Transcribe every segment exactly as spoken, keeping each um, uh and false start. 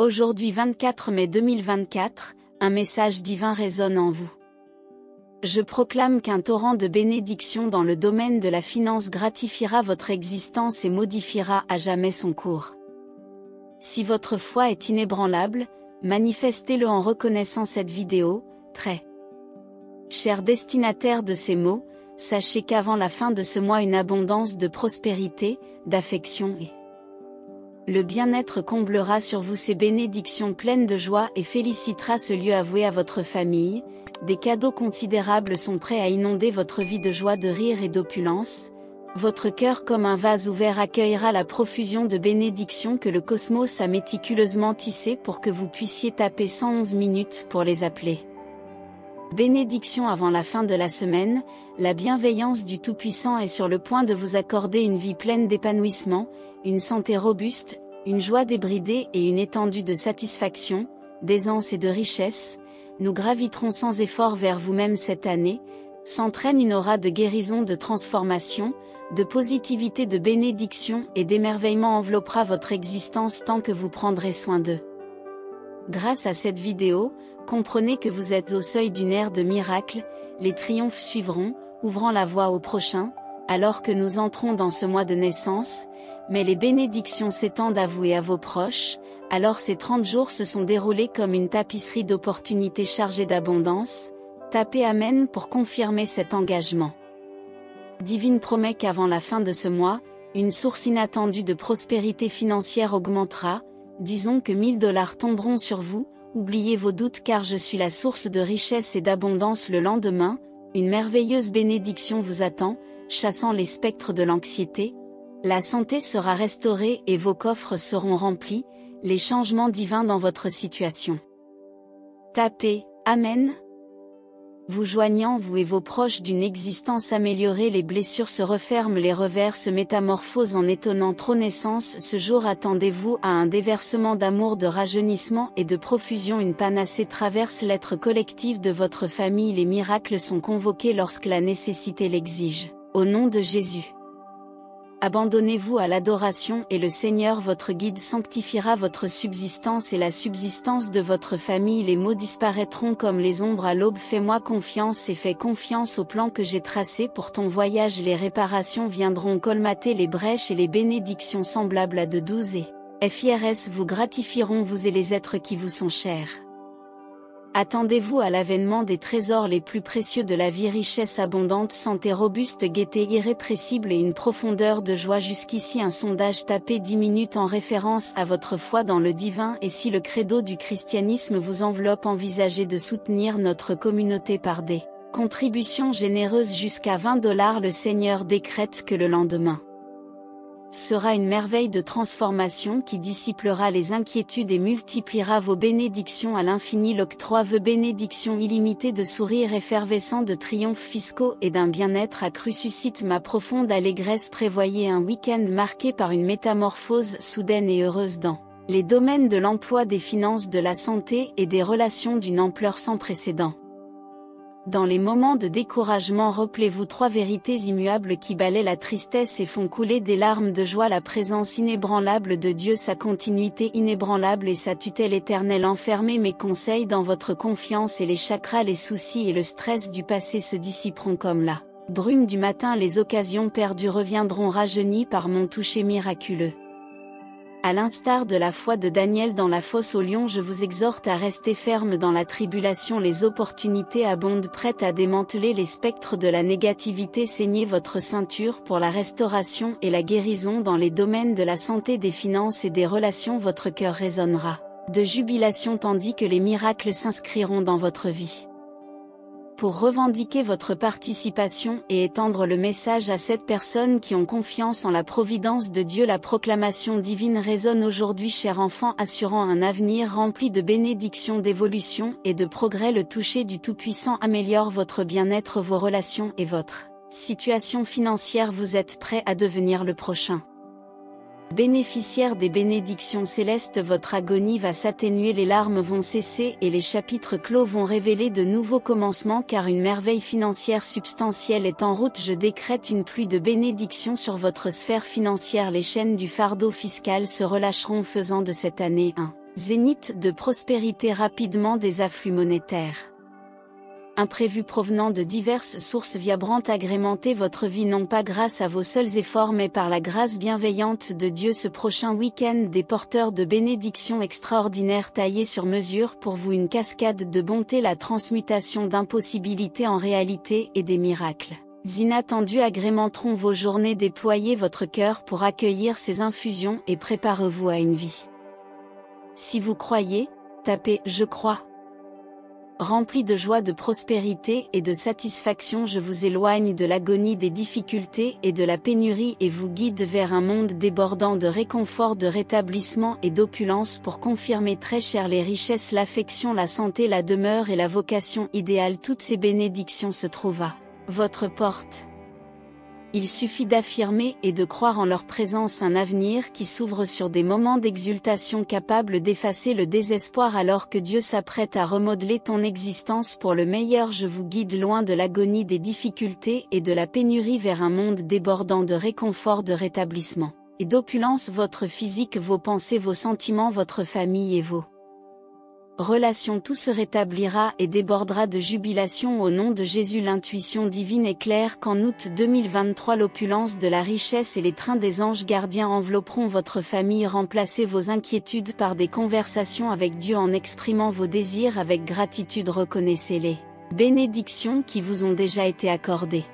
Aujourd'hui vingt-quatre mai deux mille vingt-quatre, un message divin résonne en vous. Je proclame qu'un torrent de bénédictions dans le domaine de la finance gratifiera votre existence et modifiera à jamais son cours. Si votre foi est inébranlable, manifestez-le en reconnaissant cette vidéo, très. Chers destinataires de ces mots, sachez qu'avant la fin de ce mois une abondance de prospérité, d'affection et le bien-être comblera sur vous ces bénédictions pleines de joie et félicitera ce lieu avoué à votre famille. Des cadeaux considérables sont prêts à inonder votre vie de joie, de rire et d'opulence. Votre cœur comme un vase ouvert accueillera la profusion de bénédictions que le cosmos a méticuleusement tissées pour que vous puissiez taper cent onze minutes pour les appeler. Bénédiction avant la fin de la semaine, la bienveillance du Tout-Puissant est sur le point de vous accorder une vie pleine d'épanouissement, une santé robuste, une joie débridée et une étendue de satisfaction, d'aisance et de richesse. Nous graviterons sans effort vers vous-même cette année, s'entraîne une aura de guérison, de transformation, de positivité, de bénédiction et d'émerveillement enveloppera votre existence tant que vous prendrez soin d'eux. Grâce à cette vidéo, comprenez que vous êtes au seuil d'une ère de miracles, les triomphes suivront, ouvrant la voie au prochain, alors que nous entrons dans ce mois de naissance, mais les bénédictions s'étendent à vous et à vos proches, alors ces trente jours se sont déroulés comme une tapisserie d'opportunités chargée d'abondance. Tapez Amen pour confirmer cet engagement. Divine promet qu'avant la fin de ce mois, une source inattendue de prospérité financière augmentera, disons que mille dollars tomberont sur vous. Oubliez vos doutes car je suis la source de richesse et d'abondance le lendemain, une merveilleuse bénédiction vous attend, chassant les spectres de l'anxiété. La santé sera restaurée et vos coffres seront remplis, les changements divins dans votre situation. Tapez Amen. Vous joignant vous et vos proches d'une existence améliorée, les blessures se referment, les revers se métamorphosent en étonnante renaissance. Ce jour attendez-vous à un déversement d'amour, de rajeunissement et de profusion. Une panacée traverse l'être collectif de votre famille, les miracles sont convoqués lorsque la nécessité l'exige. Au nom de Jésus. Abandonnez-vous à l'adoration et le Seigneur votre guide sanctifiera votre subsistance et la subsistance de votre famille. Les maux disparaîtront comme les ombres à l'aube. Fais-moi confiance et fais confiance au plan que j'ai tracé pour ton voyage. Les réparations viendront colmater les brèches et les bénédictions semblables à de douze et F I R S vous gratifieront, vous et les êtres qui vous sont chers. Attendez-vous à l'avènement des trésors les plus précieux de la vie, richesse abondante, santé robuste, gaieté irrépressible et une profondeur de joie. Jusqu'ici un sondage, tapez dix minutes en référence à votre foi dans le divin et si le credo du christianisme vous enveloppe, envisagez de soutenir notre communauté par des contributions généreuses jusqu'à vingt dollars. Le Seigneur décrète que le lendemain sera une merveille de transformation qui dissipera les inquiétudes et multipliera vos bénédictions à l'infini. L'octroi veut bénédictions illimitées de sourires effervescents, de triomphes fiscaux et d'un bien-être accru. Suscite ma profonde allégresse. Prévoyez un week-end marqué par une métamorphose soudaine et heureuse dans les domaines de l'emploi, des finances, de la santé et des relations d'une ampleur sans précédent. Dans les moments de découragement, rappelez-vous trois vérités immuables qui balaient la tristesse et font couler des larmes de joie: la présence inébranlable de Dieu, sa continuité inébranlable et sa tutelle éternelle. Enfermez mes conseils dans votre confiance et les chakras, les soucis et le stress du passé se dissiperont comme la brume du matin. Les occasions perdues reviendront rajeunies par mon toucher miraculeux. À l'instar de la foi de Daniel dans la fosse aux lions, je vous exhorte à rester ferme dans la tribulation. Les opportunités abondent, prêtes à démanteler les spectres de la négativité. Saignez votre ceinture pour la restauration et la guérison dans les domaines de la santé, des finances et des relations. Votre cœur résonnera de jubilation tandis que les miracles s'inscriront dans votre vie. Pour revendiquer votre participation et étendre le message à sept personnes qui ont confiance en la providence de Dieu, la proclamation divine résonne aujourd'hui. Cher enfant assurant un avenir rempli de bénédictions, d'évolution et de progrès, le toucher du Tout-Puissant améliore votre bien-être, vos relations et votre situation financière. Vous êtes prêt à devenir le prochain bénéficiaire des bénédictions célestes. Votre agonie va s'atténuer, les larmes vont cesser et les chapitres clos vont révéler de nouveaux commencements car une merveille financière substantielle est en route. Je décrète une pluie de bénédictions sur votre sphère financière. Les chaînes du fardeau fiscal se relâcheront faisant de cette année un Zénith de prospérité rapidement des afflux monétaires. Imprévus provenant de diverses sources viabrantes agrémentez votre vie non pas grâce à vos seuls efforts mais par la grâce bienveillante de Dieu. Ce prochain week-end des porteurs de bénédictions extraordinaires taillés sur mesure pour vous, une cascade de bonté, la transmutation d'impossibilités en réalité et des miracles inattendus agrémenteront vos journées. Déployez votre cœur pour accueillir ces infusions et préparez-vous à une vie. Si vous croyez, tapez « Je crois ». Rempli de joie, de prospérité et de satisfaction, je vous éloigne de l'agonie des difficultés et de la pénurie et vous guide vers un monde débordant de réconfort, de rétablissement et d'opulence pour confirmer très cher les richesses, l'affection, la santé, la demeure et la vocation idéale. Toutes ces bénédictions se trouvent à votre porte. Il suffit d'affirmer et de croire en leur présence. Un avenir qui s'ouvre sur des moments d'exultation capables d'effacer le désespoir. Alors que Dieu s'apprête à remodeler ton existence pour le meilleur, je vous guide loin de l'agonie des difficultés et de la pénurie vers un monde débordant de réconfort, de rétablissement et d'opulence. Votre physique, vos pensées, vos sentiments, votre famille et vos relation, tout se rétablira et débordera de jubilation au nom de Jésus. L'intuition divine est claire qu'en août deux mille vingt-trois l'opulence de la richesse et les trains des anges gardiens envelopperont votre famille. Remplacez vos inquiétudes par des conversations avec Dieu en exprimant vos désirs avec gratitude. Reconnaissez les bénédictions qui vous ont déjà été accordées.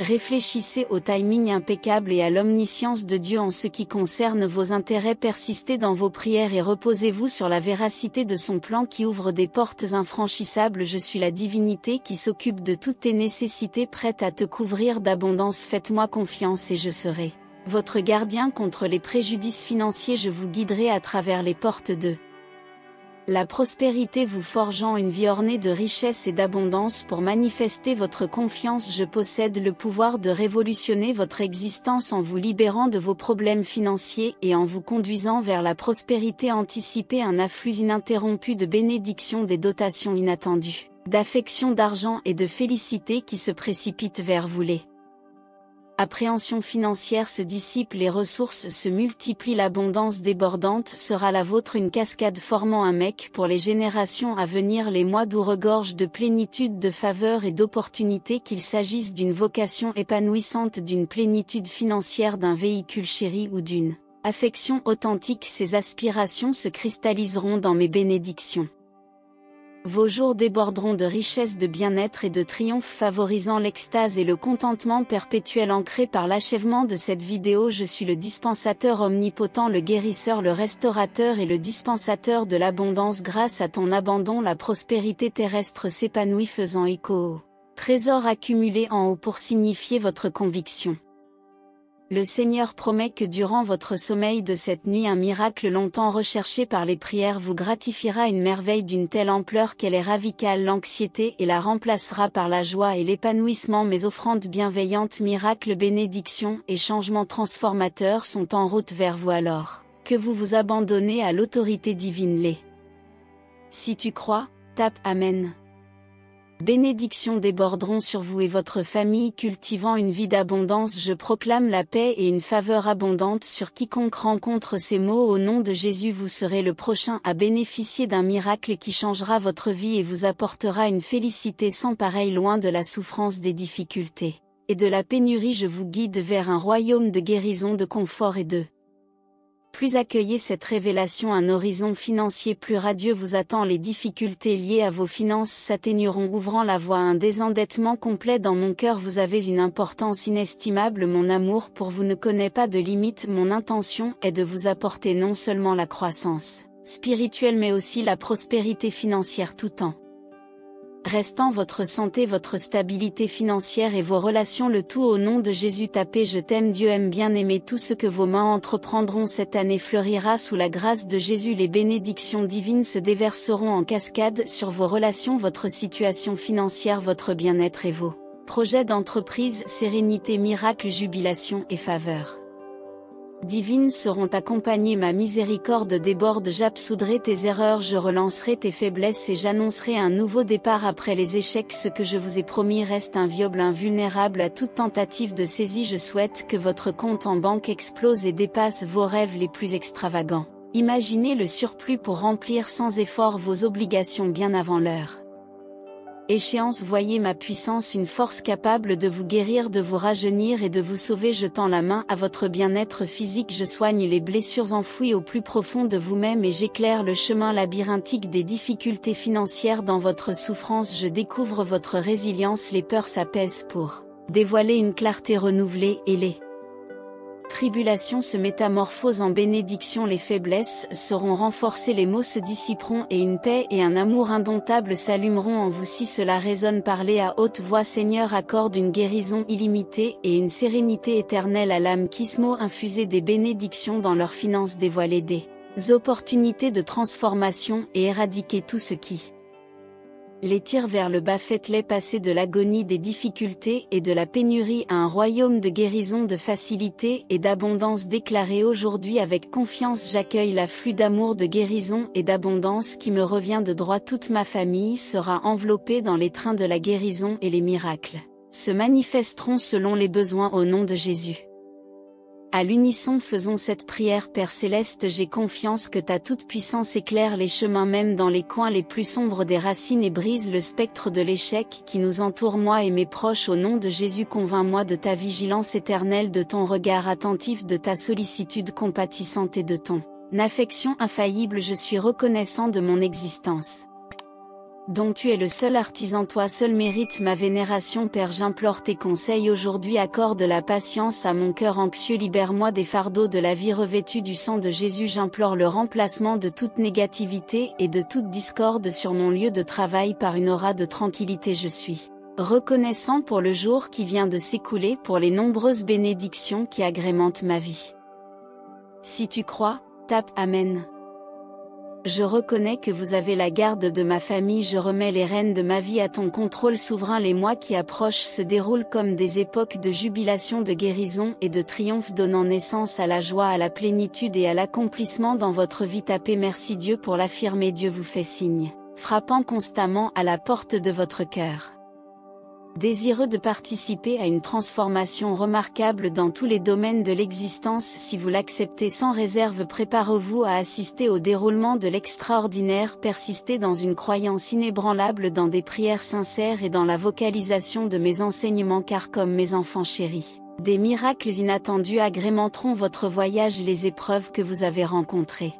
Réfléchissez au timing impeccable et à l'omniscience de Dieu en ce qui concerne vos intérêts. Persistez dans vos prières et reposez-vous sur la véracité de son plan qui ouvre des portes infranchissables. Je suis la divinité qui s'occupe de toutes tes nécessités, prête à te couvrir d'abondance. Faites-moi confiance et je serai votre gardien contre les préjudices financiers. Je vous guiderai à travers les portes de la prospérité, vous forgeant une vie ornée de richesses et d'abondance pour manifester votre confiance. Je possède le pouvoir de révolutionner votre existence en vous libérant de vos problèmes financiers et en vous conduisant vers la prospérité anticipée. Un afflux ininterrompu de bénédictions, des dotations inattendues, d'affection, d'argent et de félicité qui se précipitent vers vous. Les appréhensions financières se dissipent, les ressources se multiplient, l'abondance débordante sera la vôtre. Une cascade formant un mec pour les générations à venir. Les mois d'août regorgent de plénitude, de faveurs et d'opportunités, qu'il s'agisse d'une vocation épanouissante, d'une plénitude financière, d'un véhicule chéri ou d'une affection authentique. Ces aspirations se cristalliseront dans mes bénédictions. Vos jours déborderont de richesses, de bien-être et de triomphe, favorisant l'extase et le contentement perpétuel. Ancré par l'achèvement de cette vidéo, je suis le dispensateur omnipotent, le guérisseur, le restaurateur et le dispensateur de l'abondance. Grâce à ton abandon, la prospérité terrestre s'épanouit, faisant écho au trésor accumulé en haut pour signifier votre conviction. Le Seigneur promet que durant votre sommeil de cette nuit, un miracle longtemps recherché par les prières vous gratifiera. Une merveille d'une telle ampleur qu'elle est radicale l'anxiété et la remplacera par la joie et l'épanouissement. Mes offrandes bienveillantes, miracles, bénédictions et changements transformateurs sont en route vers vous alors que vous vous abandonnez à l'autorité divine. Les si tu crois, tape Amen. Bénédictions déborderont sur vous et votre famille, cultivant une vie d'abondance. Je proclame la paix et une faveur abondante sur quiconque rencontre ces mots. Au nom de Jésus, vous serez le prochain à bénéficier d'un miracle qui changera votre vie et vous apportera une félicité sans pareille, loin de la souffrance, des difficultés et de la pénurie. Je vous guide vers un royaume de guérison, de confort et de plus. Accueillez cette révélation, un horizon financier plus radieux vous attend. Les difficultés liées à vos finances s'atténueront, ouvrant la voie à un désendettement complet. Dans mon cœur, vous avez une importance inestimable, mon amour pour vous ne connaît pas de limite. Mon intention est de vous apporter non seulement la croissance spirituelle mais aussi la prospérité financière, tout en restant votre santé, votre stabilité financière et vos relations, le tout au nom de Jésus. Tapez je t'aime. Dieu aime bien aimer. Tout ce que vos mains entreprendront cette année fleurira sous la grâce de Jésus. Les bénédictions divines se déverseront en cascade sur vos relations, votre situation financière, votre bien-être et vos projets d'entreprise. Sérénité, miracle, jubilation et faveur divines seront accompagnés. Ma miséricorde déborde, j'absoudrai tes erreurs, je relancerai tes faiblesses et j'annoncerai un nouveau départ après les échecs. Ce que je vous ai promis reste inviolable, invulnérable à toute tentative de saisie. Je souhaite que votre compte en banque explose et dépasse vos rêves les plus extravagants. Imaginez le surplus pour remplir sans effort vos obligations bien avant l'heure. Échéance. Voyez ma puissance, une force capable de vous guérir, de vous rajeunir et de vous sauver. Jetant la main à votre bien-être physique, je soigne les blessures enfouies au plus profond de vous-même et j'éclaire le chemin labyrinthique des difficultés financières. Dans votre souffrance, je découvre votre résilience. Les peurs s'apaisent pour dévoiler une clarté renouvelée, et les tribulations se métamorphosent en bénédictions. Les faiblesses seront renforcées, les maux se dissiperont et une paix et un amour indomptables s'allumeront en vous. Si cela résonne, parlez à haute voix. Seigneur, accorde une guérison illimitée et une sérénité éternelle à l'âme qui se mots. Infusez des bénédictions dans leurs finances, dévoilez des opportunités de transformation et éradiquez tout ce qui les tirs vers le bas. Faites-les passer de l'agonie des difficultés et de la pénurie à un royaume de guérison, de facilité et d'abondance. Déclarez aujourd'hui avec confiance: j'accueille l'afflux d'amour, de guérison et d'abondance qui me revient de droit. Toute ma famille sera enveloppée dans les trains de la guérison et les miracles se manifesteront selon les besoins au nom de Jésus. À l'unisson, faisons cette prière. Père Céleste, j'ai confiance que ta toute-puissance éclaire les chemins, même dans les coins les plus sombres des racines, et brise le spectre de l'échec qui nous entoure, moi et mes proches. Au nom de Jésus, convainc-moi de ta vigilance éternelle, de ton regard attentif, de ta sollicitude compatissante et de ton affection infaillible. Je suis reconnaissant de mon existence, dont tu es le seul artisan. Toi seul mérite ma vénération. Père, j'implore tes conseils aujourd'hui. Accorde la patience à mon cœur anxieux, libère-moi des fardeaux de la vie. Revêtu du sang de Jésus, j'implore le remplacement de toute négativité et de toute discorde sur mon lieu de travail par une aura de tranquillité. Je suis reconnaissant pour le jour qui vient de s'écouler, pour les nombreuses bénédictions qui agrémentent ma vie. Si tu crois, tape Amen. Je reconnais que vous avez la garde de ma famille. Je remets les rênes de ma vie à ton contrôle souverain. Les mois qui approchent se déroulent comme des époques de jubilation, de guérison et de triomphe, donnant naissance à la joie, à la plénitude et à l'accomplissement dans votre vie. Tapez merci Dieu pour l'affirmer. Dieu vous fait signe, frappant constamment à la porte de votre cœur. Désireux de participer à une transformation remarquable dans tous les domaines de l'existence, si vous l'acceptez sans réserve, préparez-vous à assister au déroulement de l'extraordinaire. Persistez dans une croyance inébranlable, dans des prières sincères et dans la vocalisation de mes enseignements, car comme mes enfants chéris, des miracles inattendus agrémenteront votre voyage. Les épreuves que vous avez rencontrées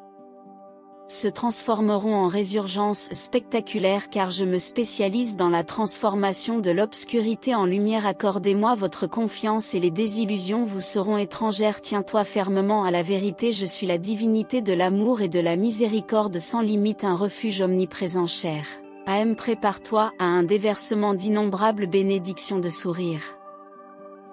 se transformeront en résurgences spectaculaires, car je me spécialise dans la transformation de l'obscurité en lumière. Accordez-moi votre confiance et les désillusions vous seront étrangères. Tiens-toi fermement à la vérité. Je suis la divinité de l'amour et de la miséricorde sans limite, un refuge omniprésent cher à M. Prépare-toi à un déversement d'innombrables bénédictions, de sourires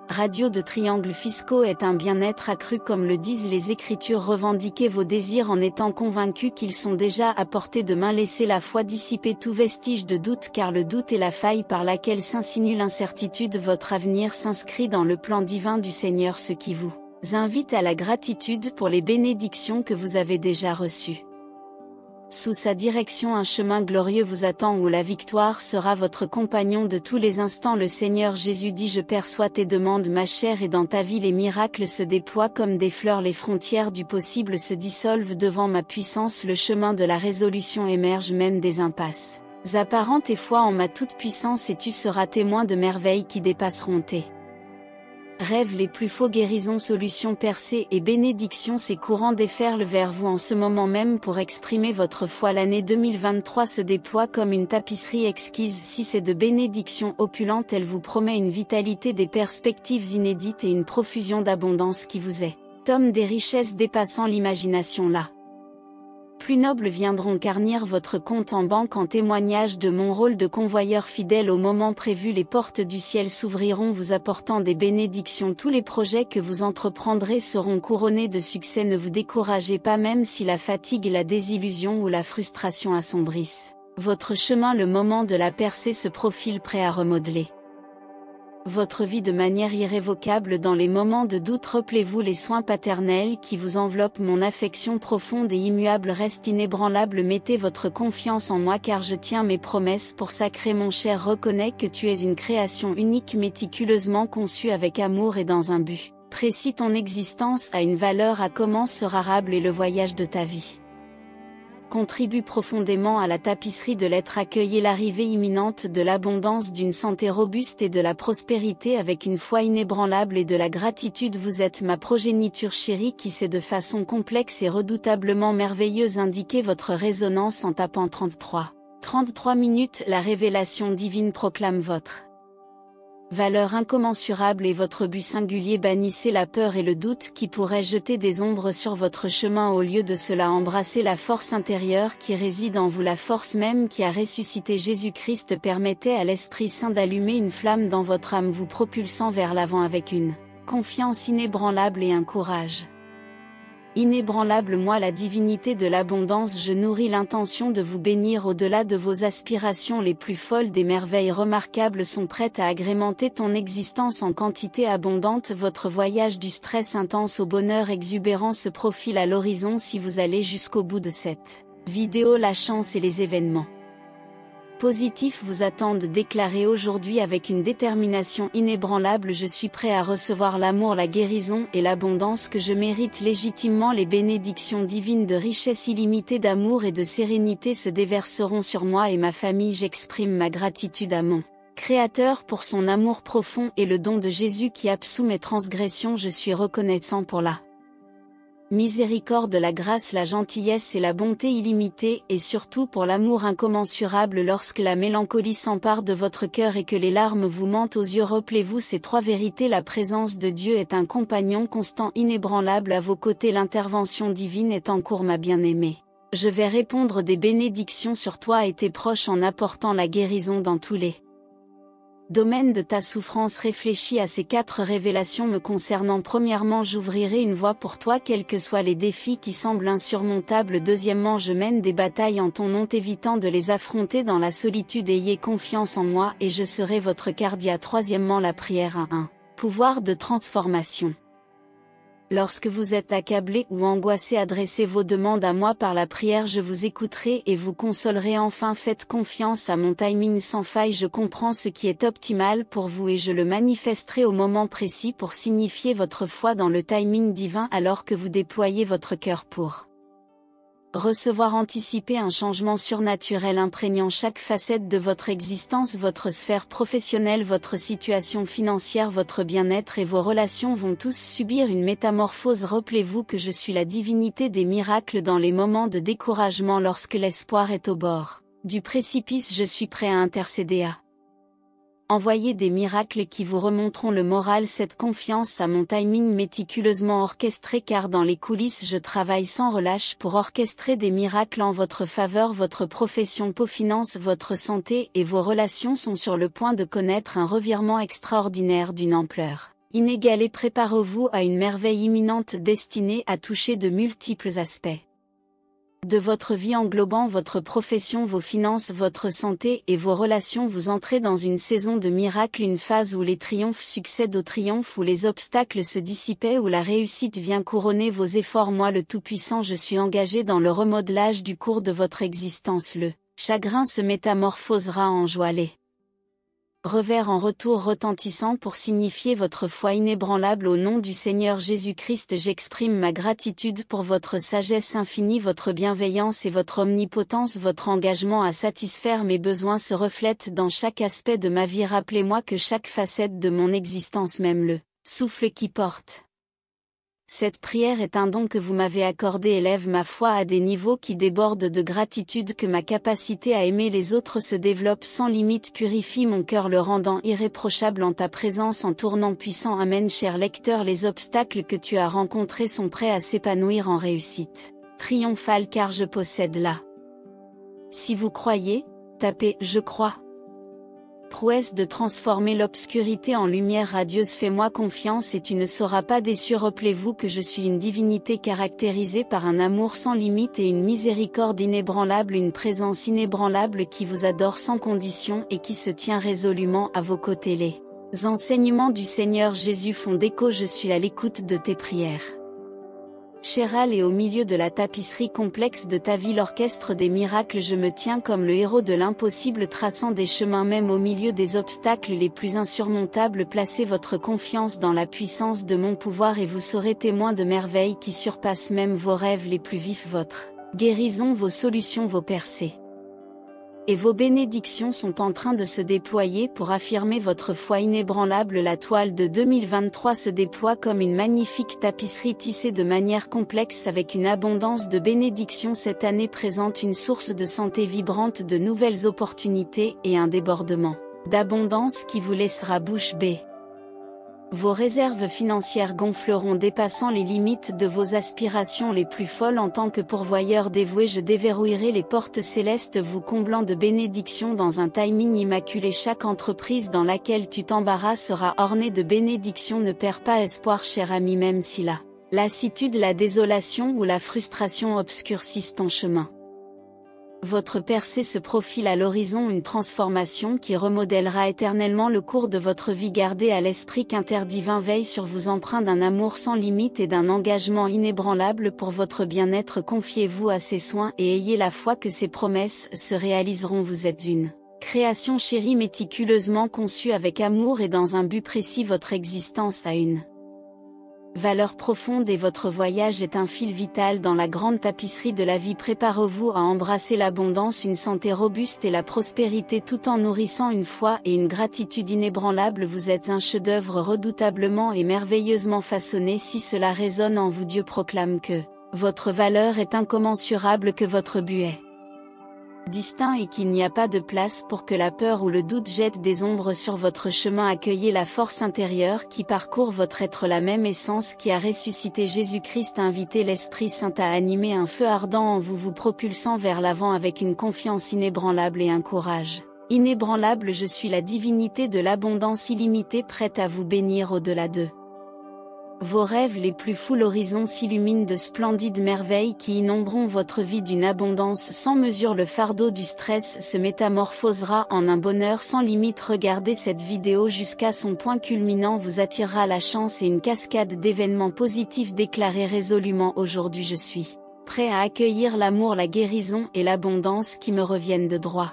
radio, de triangles fiscaux est un bien-être accru. Comme le disent les Écritures, revendiquez vos désirs en étant convaincus qu'ils sont déjà à portée de main. Laissez la foi dissiper tout vestige de doute, car le doute est la faille par laquelle s'insinue l'incertitude. Votre avenir s'inscrit dans le plan divin du Seigneur, ce qui vous invite à la gratitude pour les bénédictions que vous avez déjà reçues. Sous sa direction, un chemin glorieux vous attend où la victoire sera votre compagnon de tous les instants. Le Seigneur Jésus dit: je perçois tes demandes, ma chère, et dans ta vie les miracles se déploient comme des fleurs, les frontières du possible se dissolvent devant ma puissance, le chemin de la résolution émerge même des impasses apparentes. Et foi en ma toute-puissance et tu seras témoin de merveilles qui dépasseront tes rêves les plus faux. Guérisons, solutions, percées et bénédictions, ces courants déferlent vers vous en ce moment même pour exprimer votre foi. L'année deux mille vingt-trois se déploie comme une tapisserie exquise, si de bénédictions opulentes. Elle vous promet une vitalité, des perspectives inédites et une profusion d'abondance qui vous est comme des richesses dépassant l'imagination. Là plus nobles viendront garnir votre compte en banque en témoignage de mon rôle de convoyeur fidèle au moment prévu. Les portes du ciel s'ouvriront vous apportant des bénédictions. Tous les projets que vous entreprendrez seront couronnés de succès. Ne vous découragez pas, même si la fatigue, la désillusion ou la frustration assombrissent votre chemin. Le moment de la percée se profile, prêt à remodeler votre vie de manière irrévocable. Dans les moments de doute, rappelez-vous les soins paternels qui vous enveloppent. Mon affection profonde et immuable reste inébranlable. Mettez votre confiance en moi, car je tiens mes promesses pour sacrer. Mon cher, reconnais que tu es une création unique, méticuleusement conçue avec amour et dans un but Précie ton existence a une valeur à comment sera arable et le voyage de ta vie. Contribue profondément à la tapisserie de l'être. Accueillez l'arrivée imminente de l'abondance, d'une santé robuste et de la prospérité avec une foi inébranlable et de la gratitude. Vous êtes ma progéniture chérie qui sait de façon complexe et redoutablement merveilleuse. Indiquez votre résonance en tapant trente-trois, trente-trois minutes. La révélation divine proclame votre valeur incommensurable et votre but singulier. Bannissez la peur et le doute qui pourraient jeter des ombres sur votre chemin. Au lieu de cela, embrassez la force intérieure qui réside en vous. La force même qui a ressuscité Jésus-Christ permettait à l'Esprit Saint d'allumer une flamme dans votre âme, vous propulsant vers l'avant avec une confiance inébranlable et un courage inébranlable. Moi, la divinité de l'abondance, je nourris l'intention de vous bénir au-delà de vos aspirations les plus folles. Des merveilles remarquables sont prêtes à agrémenter ton existence en quantité abondante. Votre voyage du stress intense au bonheur exubérant se profile à l'horizon si vous allez jusqu'au bout de cette vidéo. La chance et les événements positifs vous attendent. Déclarez aujourd'hui avec une détermination inébranlable: je suis prêt à recevoir l'amour, la guérison et l'abondance que je mérite légitimement. Les bénédictions divines de richesse illimitée, d'amour et de sérénité se déverseront sur moi et ma famille. J'exprime ma gratitude à mon Créateur pour son amour profond et le don de Jésus qui absout mes transgressions. Je suis reconnaissant pour la miséricorde, la grâce, la gentillesse et la bonté illimitée, et surtout pour l'amour incommensurable. Lorsque la mélancolie s'empare de votre cœur et que les larmes vous montent aux yeux, rappelez-vous ces trois vérités: la présence de Dieu est un compagnon constant, inébranlable à vos côtés, l'intervention divine est en cours. Ma bien-aimée, je vais répandre des bénédictions sur toi et tes proches en apportant la guérison dans tous les domaine de ta souffrance. Réfléchis à ces quatre révélations me concernant. Premièrement, j'ouvrirai une voie pour toi quels que soient les défis qui semblent insurmontables. Deuxièmement, je mène des batailles en ton nom, évitant de les affronter dans la solitude. Ayez confiance en moi et je serai votre cardia. Troisièmement, la prière a un pouvoir de transformation. Lorsque vous êtes accablé ou angoissé, adressez vos demandes à moi par la prière, je vous écouterai et vous consolerai. Enfin, faites confiance à mon timing sans faille, je comprends ce qui est optimal pour vous et je le manifesterai au moment précis pour signifier votre foi dans le timing divin. Alors que vous déployez votre cœur pour recevoir, anticiper un changement surnaturel imprégnant chaque facette de votre existence. Votre sphère professionnelle, votre situation financière, votre bien-être et vos relations vont tous subir une métamorphose. Rappelez-vous que je suis la divinité des miracles. Dans les moments de découragement, lorsque l'espoir est au bord du précipice, je suis prêt à intercéder, à envoyez des miracles qui vous remonteront le moral. Cette confiance à mon timing méticuleusement orchestré, car dans les coulisses je travaille sans relâche pour orchestrer des miracles en votre faveur. Votre profession, vos finances, votre santé et vos relations sont sur le point de connaître un revirement extraordinaire d'une ampleur inégalée. Préparez-vous à une merveille imminente destinée à toucher de multiples aspects de votre vie, englobant votre profession, vos finances, votre santé et vos relations. Vous entrez dans une saison de miracles, une phase où les triomphes succèdent aux triomphes, où les obstacles se dissipaient, où la réussite vient couronner vos efforts. Moi, le Tout-Puissant, je suis engagé dans le remodelage du cours de votre existence. Le chagrin se métamorphosera en joie, les revers en retour retentissant pour signifier votre foi inébranlable. Au nom du Seigneur Jésus-Christ, j'exprime ma gratitude pour votre sagesse infinie, votre bienveillance et votre omnipotence. Votre engagement à satisfaire mes besoins se reflète dans chaque aspect de ma vie. Rappelez-moi que chaque facette de mon existence, même le souffle qui porte cette prière, est un don que vous m'avez accordé. Élève ma foi à des niveaux qui débordent de gratitude, que ma capacité à aimer les autres se développe sans limite. Purifie mon cœur, le rendant irréprochable en ta présence, en tournant puissant. Amen. Cher lecteur, les obstacles que tu as rencontrés sont prêts à s'épanouir en réussite triomphale, car je possède la. Si vous croyez, tapez « Je crois ». Prouesse de transformer l'obscurité en lumière radieuse. Fais-moi confiance et tu ne seras pas déçu. Rappelez-vous que je suis une divinité caractérisée par un amour sans limite et une miséricorde inébranlable, une présence inébranlable qui vous adore sans condition et qui se tient résolument à vos côtés. Les enseignements du Seigneur Jésus font écho. Je suis à l'écoute de tes prières. Chéral et au milieu de la tapisserie complexe de ta vie l'orchestre des miracles je me tiens comme le héros de l'impossible traçant des chemins même au milieu des obstacles les plus insurmontables placez votre confiance dans la puissance de mon pouvoir et vous serez témoin de merveilles qui surpassent même vos rêves les plus vifs votre guérison vos solutions vos percées. Et vos bénédictions sont en train de se déployer pour affirmer votre foi inébranlable. La toile de deux mille vingt-trois se déploie comme une magnifique tapisserie tissée de manière complexe avec une abondance de bénédictions. Cette année présente une source de santé vibrante, de nouvelles opportunités et un débordement d'abondance qui vous laissera bouche bée. Vos réserves financières gonfleront dépassant les limites de vos aspirations les plus folles. En tant que pourvoyeur dévoué je déverrouillerai les portes célestes vous comblant de bénédictions dans un timing immaculé. Chaque entreprise dans laquelle tu t'embarras sera ornée de bénédictions. Ne perds pas espoir cher ami même si la lassitude, la désolation ou la frustration obscurcissent ton chemin. Votre percée se profile à l'horizon, une transformation qui remodèlera éternellement le cours de votre vie. Gardez à l'esprit qu'un Père divin veille sur vous empreint d'un amour sans limite et d'un engagement inébranlable pour votre bien-être. Confiez-vous à ses soins et ayez la foi que ses promesses se réaliseront. Vous êtes une création chérie méticuleusement conçue avec amour et dans un but précis. Votre existence a une valeur profonde et votre voyage est un fil vital dans la grande tapisserie de la vie. Préparez-vous à embrasser l'abondance, une santé robuste et la prospérité tout en nourrissant une foi et une gratitude inébranlables. Vous êtes un chef-d'œuvre redoutablement et merveilleusement façonné. Si cela résonne en vous, Dieu proclame que votre valeur est incommensurable, que votre but est distinct et qu'il n'y a pas de place pour que la peur ou le doute jettent des ombres sur votre chemin. Accueillez la force intérieure qui parcourt votre être, la même essence qui a ressuscité Jésus-Christ. Invitez l'Esprit Saint à animer un feu ardent en vous, vous propulsant vers l'avant avec une confiance inébranlable et un courage inébranlable. Je suis la divinité de l'abondance illimitée prête à vous bénir au-delà de vos rêves les plus fous. L'horizon s'illumine de splendides merveilles qui innombreront votre vie d'une abondance sans mesure. Le fardeau du stress se métamorphosera en un bonheur sans limite. Regardez cette vidéo jusqu'à son point culminant, vous attirera la chance et une cascade d'événements positifs. Déclarez résolument aujourd'hui je suis prêt à accueillir l'amour, la guérison et l'abondance qui me reviennent de droit.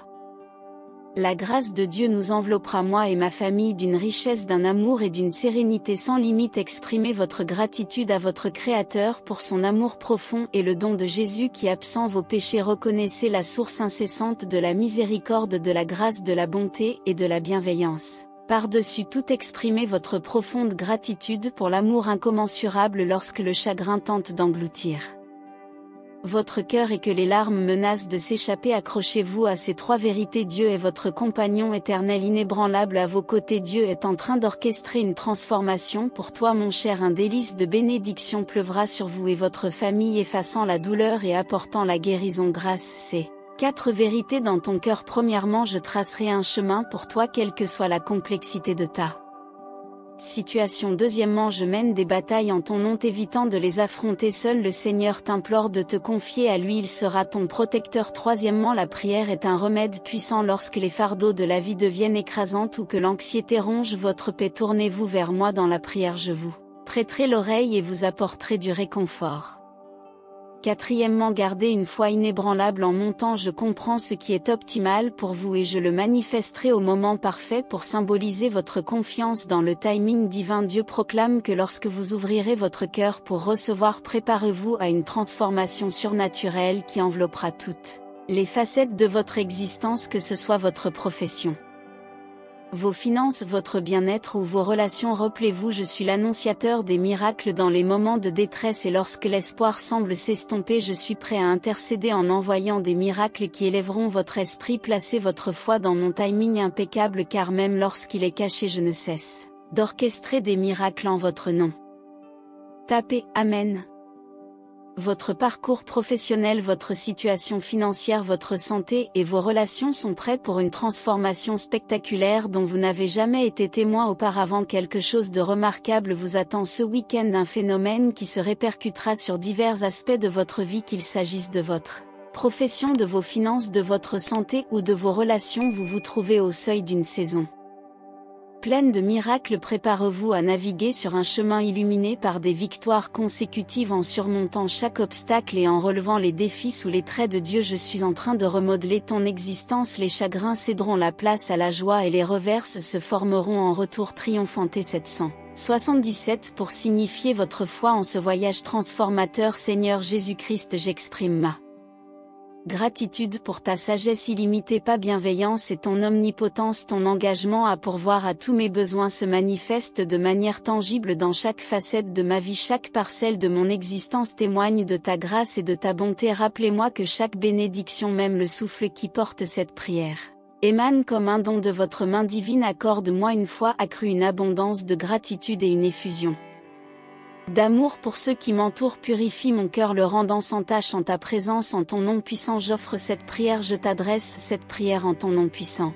La grâce de Dieu nous enveloppera moi et ma famille d'une richesse, d'un amour et d'une sérénité sans limite. Exprimez votre gratitude à votre Créateur pour son amour profond et le don de Jésus qui absent vos péchés. Reconnaissez la source incessante de la miséricorde, de la grâce, de la bonté et de la bienveillance. Par-dessus tout, exprimez votre profonde gratitude pour l'amour incommensurable lorsque le chagrin tente d'engloutir votre cœur et que les larmes menacent de s'échapper. Accrochez-vous à ces trois vérités. Dieu est votre compagnon éternel inébranlable à vos côtés. Dieu est en train d'orchestrer une transformation pour toi mon cher. Un délice de bénédiction pleuvra sur vous et votre famille, effaçant la douleur et apportant la guérison grâce ces quatre vérités dans ton cœur. Premièrement, je tracerai un chemin pour toi quelle que soit la complexité de ta situation. Deuxièmement, je mène des batailles en ton nom t'évitant de les affronter seul. Le Seigneur t'implore de te confier à lui, il sera ton protecteur. Troisièmement, la prière est un remède puissant lorsque les fardeaux de la vie deviennent écrasants ou que l'anxiété ronge votre paix. Tournez-vous vers moi dans la prière, je vous prêterai l'oreille et vous apporterai du réconfort. Quatrièmement, gardez une foi inébranlable en mon temps. Je comprends ce qui est optimal pour vous et je le manifesterai au moment parfait pour symboliser votre confiance dans le timing divin. Dieu proclame que lorsque vous ouvrirez votre cœur pour recevoir, préparez-vous à une transformation surnaturelle qui enveloppera toutes les facettes de votre existence, que ce soit votre profession, vos finances, votre bien-être ou vos relations. Rappelez-vous, je suis l'annonciateur des miracles dans les moments de détresse et lorsque l'espoir semble s'estomper, je suis prêt à intercéder en envoyant des miracles qui élèveront votre esprit. Placez votre foi dans mon timing impeccable car même lorsqu'il est caché, je ne cesse d'orchestrer des miracles en votre nom. Tapez « Amen ». Votre parcours professionnel, votre situation financière, votre santé et vos relations sont prêts pour une transformation spectaculaire dont vous n'avez jamais été témoin auparavant. Quelque chose de remarquable vous attend ce week-end, un phénomène qui se répercutera sur divers aspects de votre vie, qu'il s'agisse de votre profession, de vos finances, de votre santé ou de vos relations. Vous vous trouvez au seuil d'une saison pleine de miracles, préparez-vous à naviguer sur un chemin illuminé par des victoires consécutives en surmontant chaque obstacle et en relevant les défis sous les traits de Dieu. Je suis en train de remodeler ton existence. Les chagrins céderont la place à la joie et les reverses se formeront en retour triomphant. sept cent soixante-dix-sept Pour signifier votre foi en ce voyage transformateur, Seigneur Jésus-Christ, j'exprime ma gratitude pour ta sagesse illimitée, ta bienveillance et ton omnipotence. Ton engagement à pourvoir à tous mes besoins se manifeste de manière tangible dans chaque facette de ma vie. Chaque parcelle de mon existence témoigne de ta grâce et de ta bonté. Rappelez-moi que chaque bénédiction, même le souffle qui porte cette prière, émane comme un don de votre main divine. Accorde-moi une foi accrue, une abondance de gratitude et une effusion d'amour pour ceux qui m'entourent. Purifie mon cœur, le rendant sans tache en ta présence. En ton nom puissant j'offre cette prière, je t'adresse cette prière en ton nom puissant.